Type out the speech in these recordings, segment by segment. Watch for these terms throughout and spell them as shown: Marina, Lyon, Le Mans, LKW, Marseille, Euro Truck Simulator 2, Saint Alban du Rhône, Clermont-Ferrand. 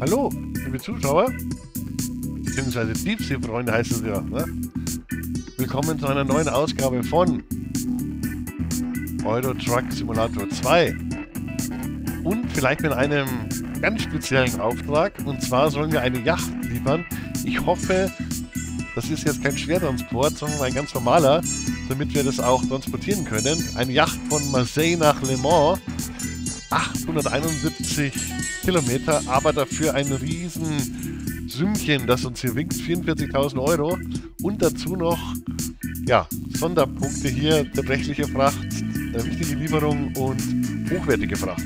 Hallo, liebe Zuschauer, beziehungsweise Tiefseefreunde heißt es ja, ne? Willkommen zu einer neuen Ausgabe von Euro Truck Simulator 2 und vielleicht mit einem ganz speziellen Auftrag, und zwar sollen wir eine Yacht liefern. Ich hoffe, das ist jetzt kein Schwertransport, sondern ein ganz normaler, damit wir das auch transportieren können. Eine Yacht von Marseille nach Le Mans, 871 Kilometer, aber dafür ein riesen Sümmchen, das uns hier winkt, 44.000 €. Und dazu noch, ja, Sonderpunkte hier, beträchtliche Fracht, wichtige Lieferung und hochwertige Fracht.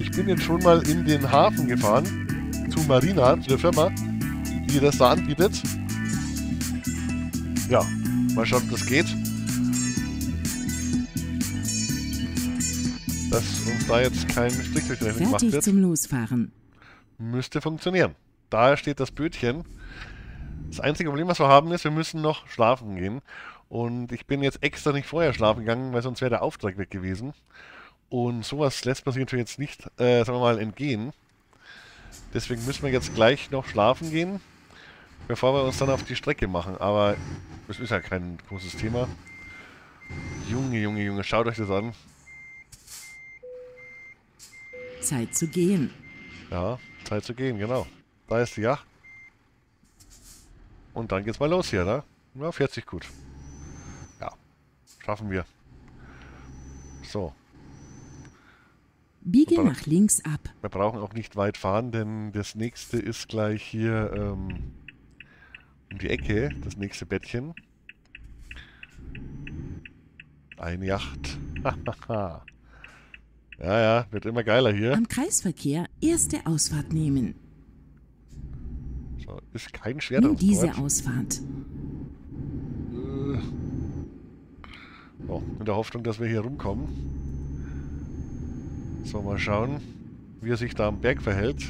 Ich bin jetzt schon mal in den Hafen gefahren, zu Marina, zu der Firma, die das da anbietet. Ja, mal schauen, ob das geht. Dass uns da jetzt kein Strick durch den Weg gemacht wird. Fertig zum Losfahren. Müsste funktionieren. Da steht das Bötchen. Das einzige Problem, was wir haben, ist, wir müssen noch schlafen gehen. Und ich bin jetzt extra nicht vorher schlafen gegangen, weil sonst wäre der Auftrag weg gewesen. Und sowas lässt man sich natürlich jetzt nicht, sagen wir mal, entgehen. Deswegen müssen wir jetzt gleich noch schlafen gehen, bevor wir uns dann auf die Strecke machen. Aber das ist ja kein großes Thema. Junge, Junge, Junge, schaut euch das an. Zeit zu gehen. Ja, Zeit zu gehen, genau. Da ist die Yacht. Und dann geht's mal los hier, ne? Ja, 40, gut. Ja, schaffen wir. So. Biege nach links ab. Wir brauchen auch nicht weit fahren, denn das nächste ist gleich hier, um die Ecke, das nächste Bettchen. Eine Yacht. Ja, ja, wird immer geiler hier. Am Kreisverkehr erste Ausfahrt nehmen. So, ist kein Schwert. Nur diese Ausfahrt. So, in der Hoffnung, dass wir hier rumkommen. So, mal schauen, wie er sich da am Berg verhält.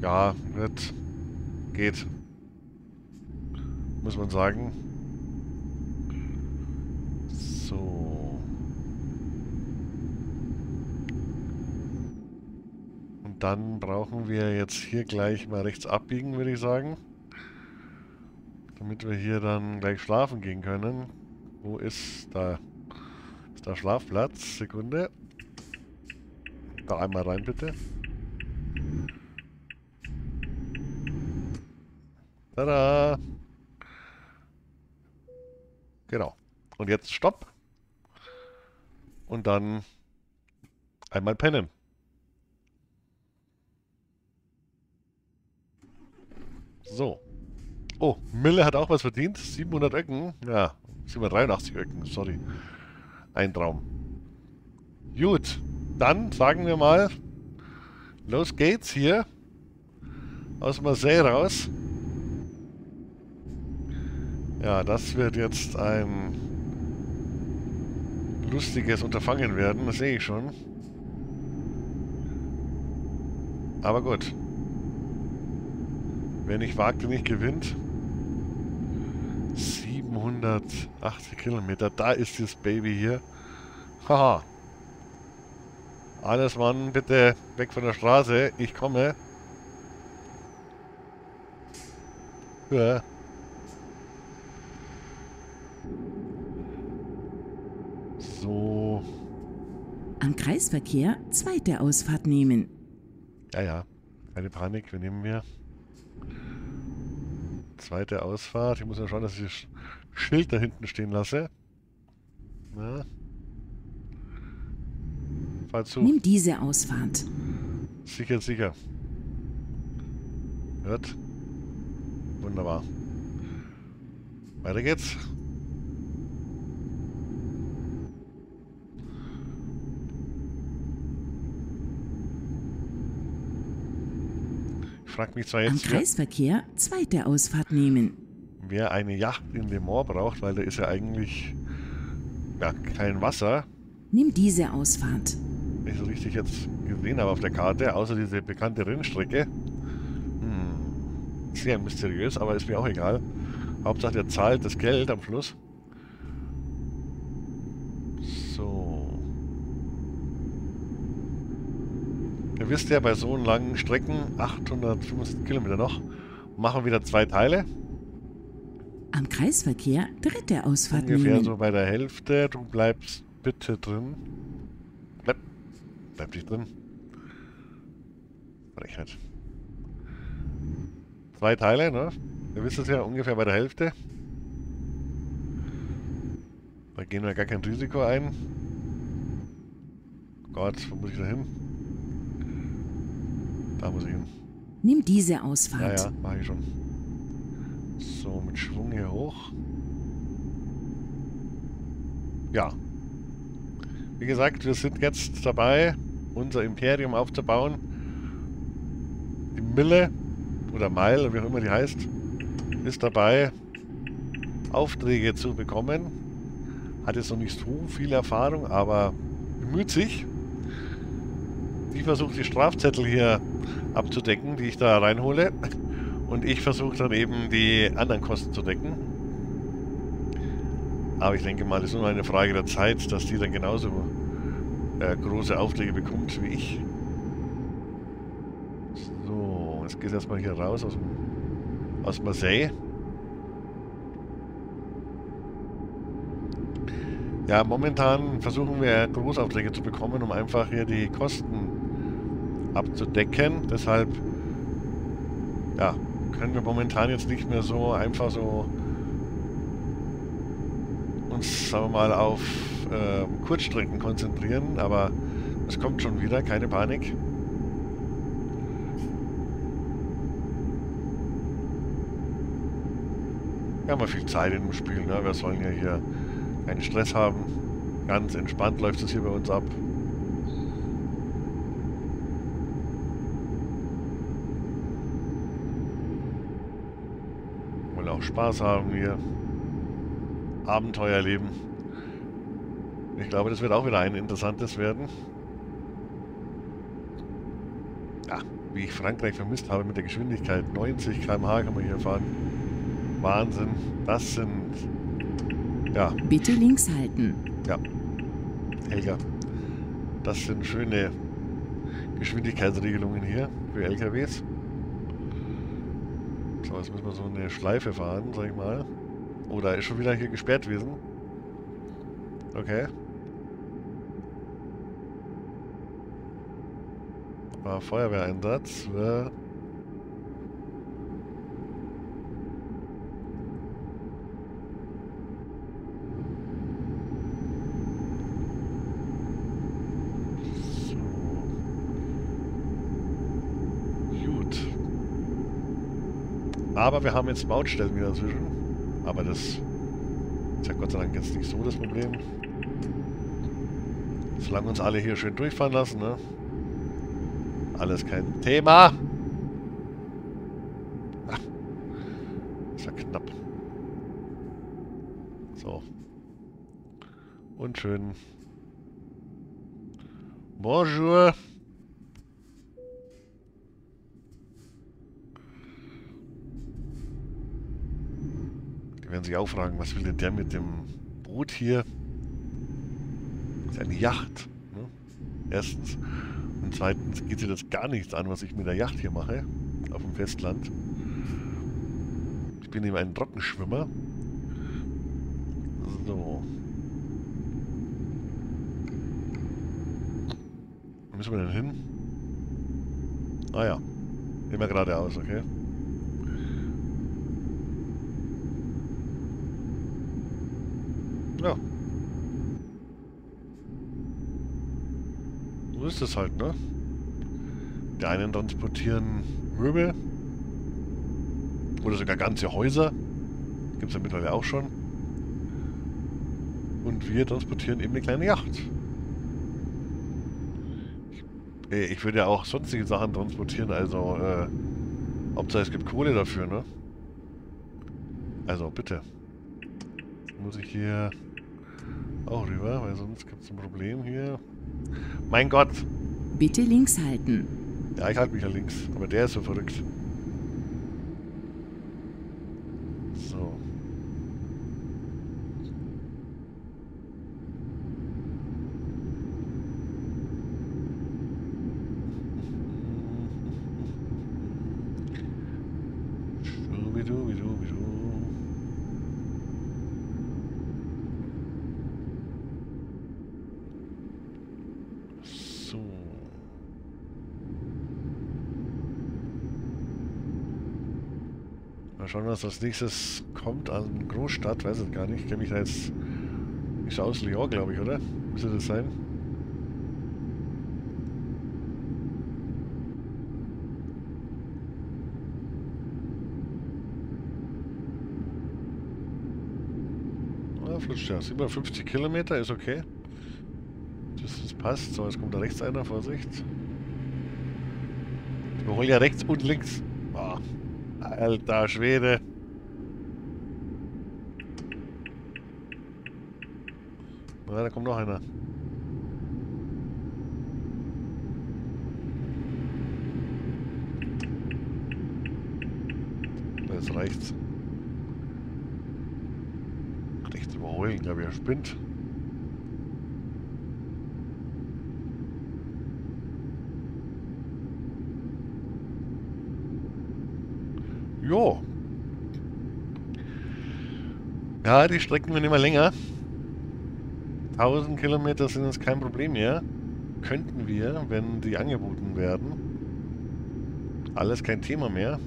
Ja, wird. Geht. Muss man sagen. So. Und dann brauchen wir jetzt hier gleich mal rechts abbiegen, würde ich sagen. Damit wir hier dann gleich schlafen gehen können. Wo ist da? Ist da Schlafplatz? Sekunde. Da einmal rein, bitte. Tada! Genau. Und jetzt Stopp. Und dann einmal pennen. So. Oh, Mille hat auch was verdient. 700 Öcken. Ja, 783 Öcken. Sorry. Ein Traum. Gut. Dann sagen wir mal, los geht's hier. Aus Marseille raus. Ja, das wird jetzt ein lustiges Unterfangen werden, das sehe ich schon. Aber gut. Wer nicht wagt, der nicht gewinnt. 780 Kilometer, da ist das Baby hier. Haha. Alles Mann, bitte weg von der Straße, ich komme. Ja. So. Am Kreisverkehr zweite Ausfahrt nehmen. Ja, ja. Keine Panik, wir nehmen wir. Zweite Ausfahrt. Ich muss ja schauen, dass ich das Schild da hinten stehen lasse. Na? Fahr zu. Nimm diese Ausfahrt. Sicher, sicher. Hört. Wunderbar. Weiter geht's. Ich frage mich zwar jetzt, am Kreisverkehr zweite Ausfahrt nehmen. Wer eine Yacht in Le Mans braucht, weil da ist ja eigentlich ja, kein Wasser. Nimm diese Ausfahrt. Nicht so richtig jetzt gesehen habe auf der Karte, außer diese bekannte Rennstrecke. Hm. Sehr mysteriös, aber ist mir auch egal. Hauptsache der zahlt das Geld am Schluss. So. Ihr wisst ja, bei so langen Strecken, 850 Kilometer noch, machen wieder zwei Teile. Am Kreisverkehr dritte Ausfahrt nehmen. Ungefähr so bei der Hälfte. Du bleibst bitte drin. Bleib nicht drin. Frechheit. Zwei Teile, ne? Ihr wisst es ja, ungefähr bei der Hälfte. Da gehen wir gar kein Risiko ein. Gott, wo muss ich da hin? Da muss ich hin. Nimm diese Ausfahrt. Ja, ja, mach ich schon. So, mit Schwung hier hoch. Ja. Wie gesagt, wir sind jetzt dabei, unser Imperium aufzubauen. Die Mille, oder Meile, wie auch immer die heißt, ist dabei, Aufträge zu bekommen. Hat jetzt noch nicht so viel Erfahrung, aber bemüht sich. Die versucht, die Strafzettel hier abzudecken, die ich da reinhole. Und ich versuche dann eben, die anderen Kosten zu decken. Aber ich denke mal, es ist nur eine Frage der Zeit, dass die dann genauso große Aufträge bekommt wie ich. So, jetzt geht es erstmal hier raus aus Marseille. Ja, momentan versuchen wir Großaufträge zu bekommen, um einfach hier die Kosten abzudecken. Deshalb ja, können wir momentan jetzt nicht mehr so einfach so uns, sagen wir mal, auf Kurzstrecken konzentrieren, aber es kommt schon wieder, keine Panik. Wir haben ja viel Zeit in dem Spiel, ne? Wir sollen ja hier keinen Stress haben. Ganz entspannt läuft es hier bei uns ab. Spaß haben hier, Abenteuer erleben. Ich glaube, das wird auch wieder ein interessantes werden. Ja, wie ich Frankreich vermisst habe mit der Geschwindigkeit. 90 km/h kann man hier fahren. Wahnsinn. Das sind... Ja. Bitte links halten. Ja. Helga. Das sind schöne Geschwindigkeitsregelungen hier für LKWs. So, jetzt müssen wir so eine Schleife fahren, sag ich mal. Oh, da ist schon wieder hier gesperrt gewesen. Okay. War Feuerwehreinsatz. Aber wir haben jetzt Mautstellen wieder dazwischen. Aber das ist ja Gott sei Dank jetzt nicht so das Problem. Solange uns alle hier schön durchfahren lassen, ne? Alles kein Thema. Ach, ist ja knapp. So. Und schön. Bonjour. Werden sich auch fragen, was will denn der mit dem Boot hier? Das ist eine Yacht. Ne? Erstens. Und zweitens geht sie das gar nichts an, was ich mit der Yacht hier mache. Auf dem Festland. Ich bin eben ein Trockenschwimmer. So. Wo müssen wir denn hin? Ah ja. Immer geradeaus, okay. Ja. So ist das halt, ne? Die einen transportieren Möbel. Oder sogar ganze Häuser. Gibt es ja mittlerweile auch schon. Und wir transportieren eben eine kleine Yacht. Ich würde ja auch sonstige Sachen transportieren, also Hauptsache es gibt Kohle dafür, ne? Also, bitte. Muss ich hier auch rüber, weil sonst gibt es ein Problem hier. Mein Gott! Bitte links halten. Ja, ich halte mich ja links, aber der ist so verrückt. So. Mal schauen, was als nächstes kommt an Großstadt. Weiß ich gar nicht. Ich kenne mich da jetzt... Ist aus Lyon, glaube ich, oder? Müsste das sein? Ah, Flutstraße. Über 50 Kilometer ist okay. Das passt. So, jetzt kommt da rechts einer. Vorsicht. Wir holen ja rechts und links. Oh, alter Schwede. Na, da kommt noch einer. Jetzt reicht's. Rechts überholen, glaube ich, er spinnt. Jo. Ja, die Strecken werden immer länger. 1000 Kilometer sind uns kein Problem mehr. Könnten wir, wenn die angeboten werden. Alles kein Thema mehr.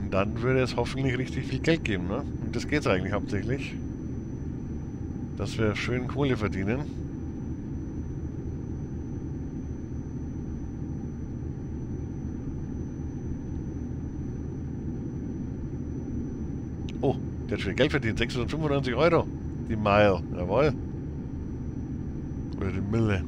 Und dann würde es hoffentlich richtig viel Geld geben, ne? Und das geht es eigentlich hauptsächlich. Dass wir schön Kohle verdienen. Oh, der hat schon Geld verdient. 695 Euro. Die Mile. Jawohl. Oder die Mille.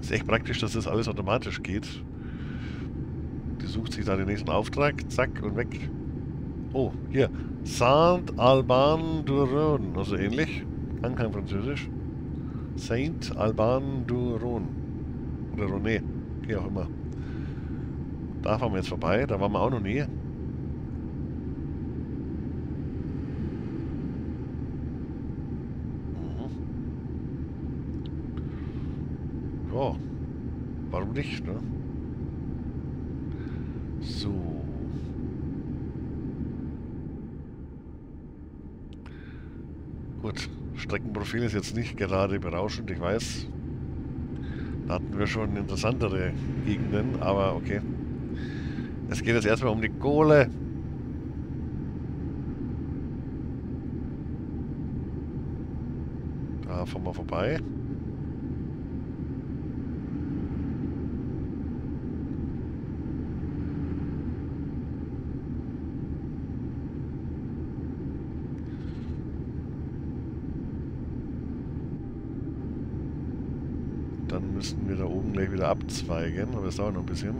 Ist echt praktisch, dass das alles automatisch geht. Die sucht sich da den nächsten Auftrag. Zack und weg. Oh, hier. Saint Alban du Rhône. Also ähnlich. Kann kein Französisch. Saint Alban du Rhône. Oder René, wie auch immer. Da fahren wir jetzt vorbei, da waren wir auch noch nie. Mhm. Ja, warum nicht, ne? So. Gut, Streckenprofil ist jetzt nicht gerade berauschend, ich weiß. Da hatten wir schon interessantere Gegenden, aber okay. Es geht jetzt erstmal um die Kohle. Da fahren wir vorbei. Müssen wir da oben gleich wieder abzweigen, aber es dauert noch ein bisschen.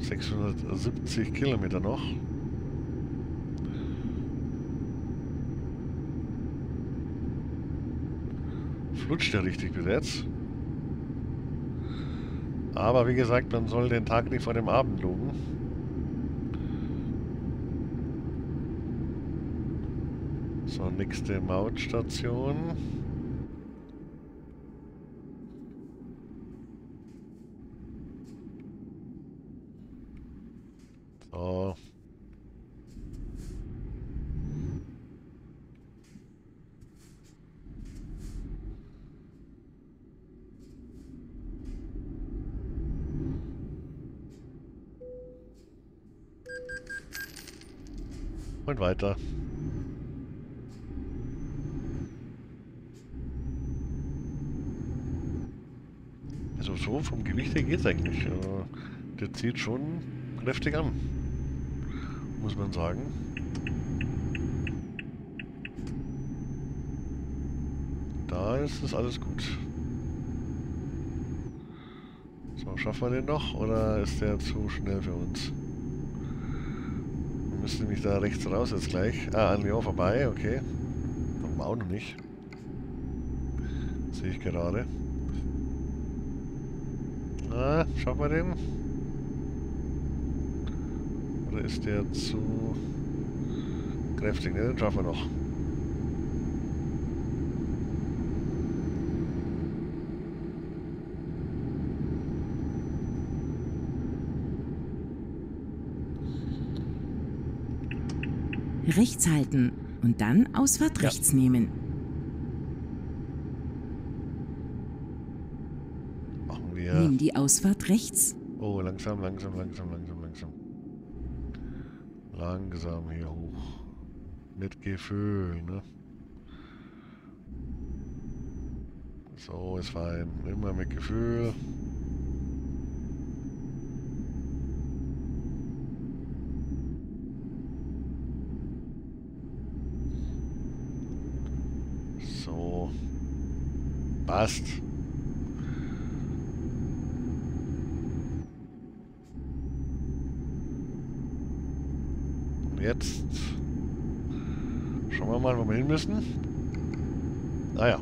...670 Kilometer noch. Flutscht ja richtig bis jetzt. Aber wie gesagt, man soll den Tag nicht vor dem Abend loben. So, nächste Mautstation. So. Und weiter. So, vom Gewicht her geht es eigentlich. Also, der zieht schon kräftig an, muss man sagen. Da ist das alles gut. So, schaffen wir den noch oder ist der zu schnell für uns? Wir müssen nämlich da rechts raus jetzt gleich. Ah, an Lyon vorbei, okay. Haben wir auch noch nicht. Sehe ich gerade. Ah, schauen wir den. Oder ist der zu kräftig? Ne, den schaffen wir noch. rechts halten und dann Ausfahrt rechts nehmen. Machen wir. Nimm die Ausfahrt rechts. Oh, langsam. Langsam hier hoch. Mit Gefühl, ne? So, ist fein. Immer mit Gefühl. So. Passt. Und jetzt schauen wir mal, wo wir hin müssen. Naja.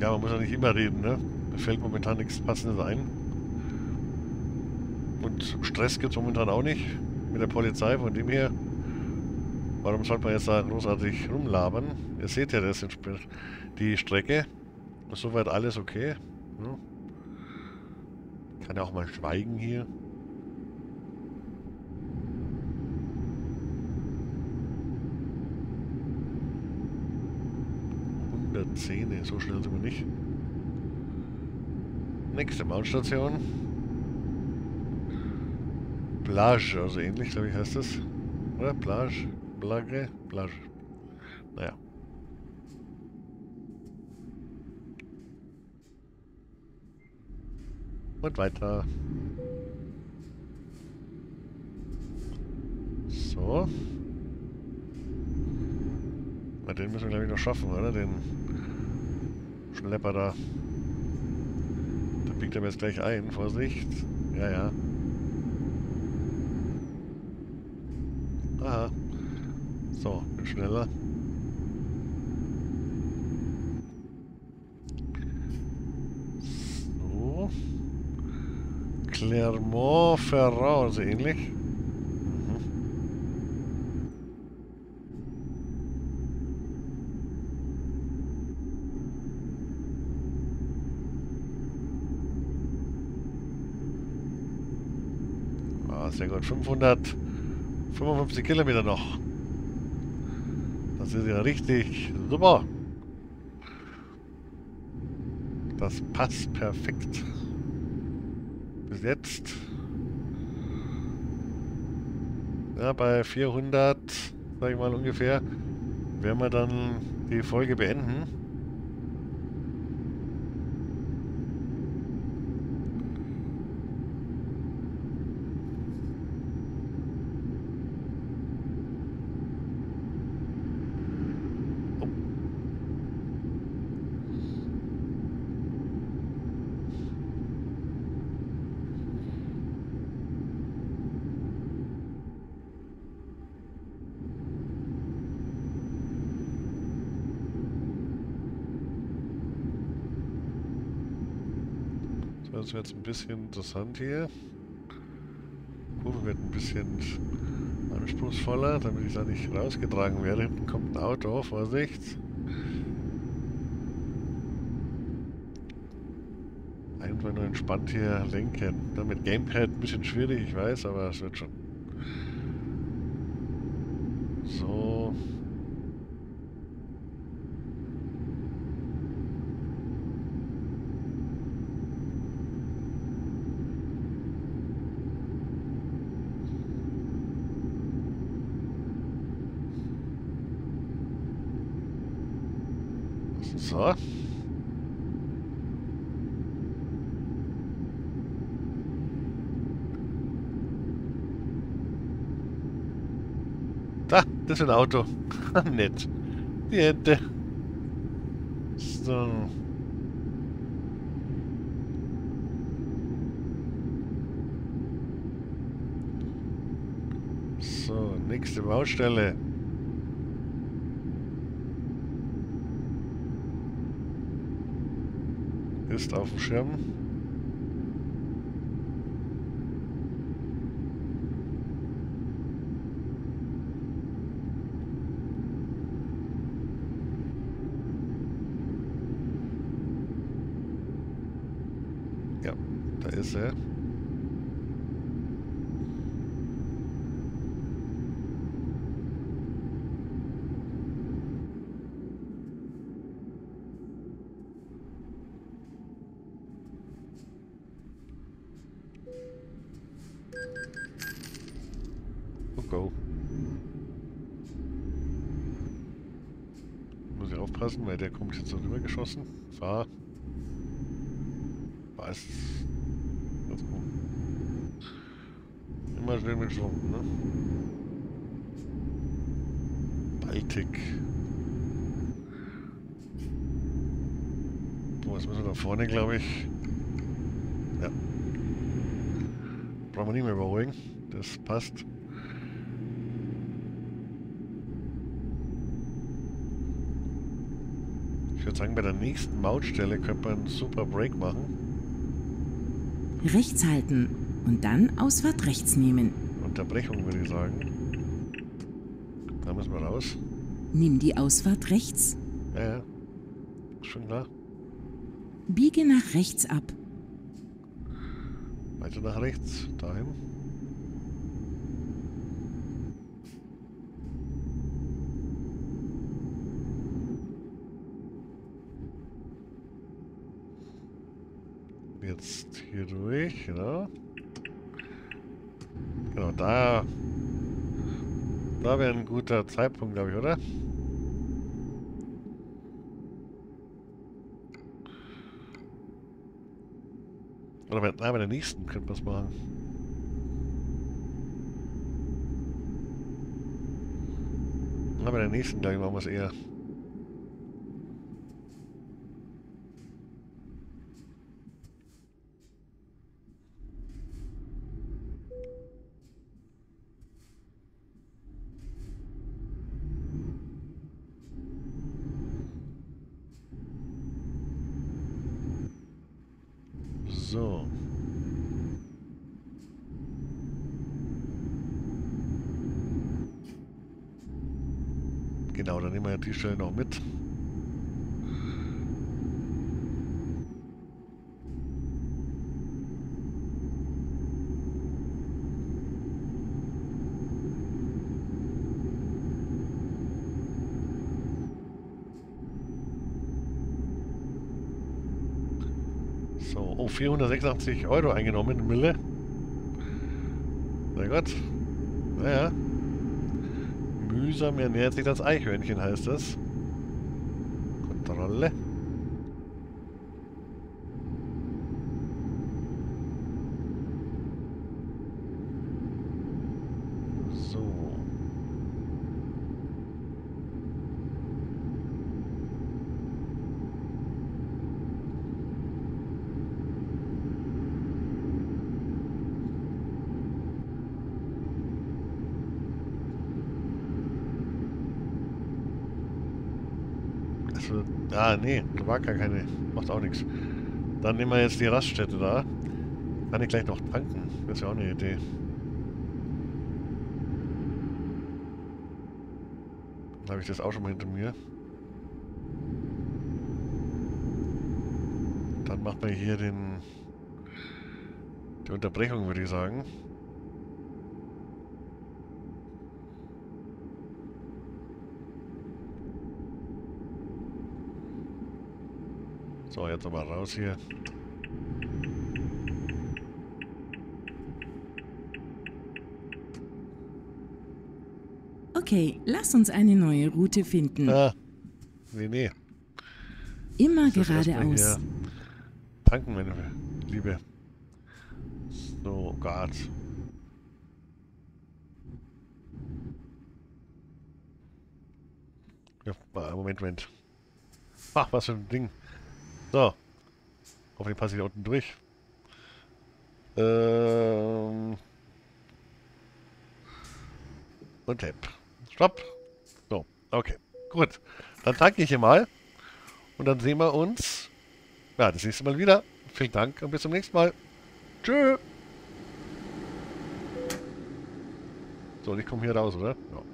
Ja, man muss ja nicht immer reden, ne? Da fällt momentan nichts Passendes ein. Und Stress gibt es momentan auch nicht mit der Polizei, von dem her. Warum sollte man jetzt da großartig rumlabern? Ihr seht ja, das ist die Strecke. Ist soweit alles okay. Ne? Kann ja auch mal schweigen hier. Zähne, so schnell sind wir nicht. Nächste Bahnstation. Plage, also ähnlich, glaube ich, heißt das. Oder? Plage, Plage, Plage. Naja. Und weiter. So. Na, den müssen wir, glaube ich, noch schaffen, oder? Den Schlepper da. Da biegt er mir jetzt gleich ein. Vorsicht. Ja, ja. Aha. So, bin schneller. So. Clermont-Ferrand, so ähnlich. Sehr gut, 555 Kilometer noch. Das ist ja richtig super. Das passt perfekt. Bis jetzt. Ja, bei 400, sag ich mal ungefähr, werden wir dann die Folge beenden. Das wird jetzt ein bisschen interessant hier. Kurve wird ein bisschen anspruchsvoller, damit ich da nicht rausgetragen werde. Hinten kommt ein Auto, Vorsicht. Einfach nur entspannt hier lenken. Dann mit Gamepad ein bisschen schwierig, ich weiß, aber es wird schon. So. So. Das ist ein Auto. Nett. Die Ente. So. So, nächste Baustelle. Ist auf dem Schirm. Ja, da ist er. Muss ich aufpassen, weil der kommt jetzt so rübergeschossen. Fahr. Was? Immer schön mit Schwung, ne? Baltic. Boah, jetzt müssen wir da vorne, glaube ich. Ja. Brauchen wir nicht mehr überholen. Das passt. Ich würde sagen, bei der nächsten Mautstelle könnte man einen super Break machen. Rechts halten und dann Ausfahrt rechts nehmen. Unterbrechung, würde ich sagen. Da müssen wir raus. Nimm die Ausfahrt rechts. Ja, schon klar. Biege nach rechts ab. Weiter nach rechts, dahin. Jetzt hier durch, genau. Genau, da wäre ein guter Zeitpunkt, glaube ich, oder? Oder bei der nächsten könnte man es machen. Na, bei der nächsten, glaube ich, machen wir es eher. So. Genau, dann nehmen wir ja die Stelle noch mit. So, oh, 486 € eingenommen in Mille. Na Gott. Naja. Mühsam ernährt sich das Eichhörnchen, heißt das. Kontrolle. Ah, nee, da war gar keine. Macht auch nichts. Dann nehmen wir jetzt die Raststätte da. Kann ich gleich noch tanken. Das ist ja auch eine Idee. Dann habe ich das auch schon mal hinter mir. Dann macht man hier die Unterbrechung, würde ich sagen. So, jetzt aber raus hier. Okay, lass uns eine neue Route finden. Ah, nee. Immer geradeaus. Tanken, meine Liebe. So, Gott. Moment. Ach, was für ein Ding. So. Hoffentlich passe ich da unten durch. Und Tab. Stopp. So, okay. Gut. Dann danke ich hier mal. Und dann sehen wir uns ja, das nächste Mal wieder. Vielen Dank und bis zum nächsten Mal. Tschö. So, und ich komme hier raus, oder? Ja.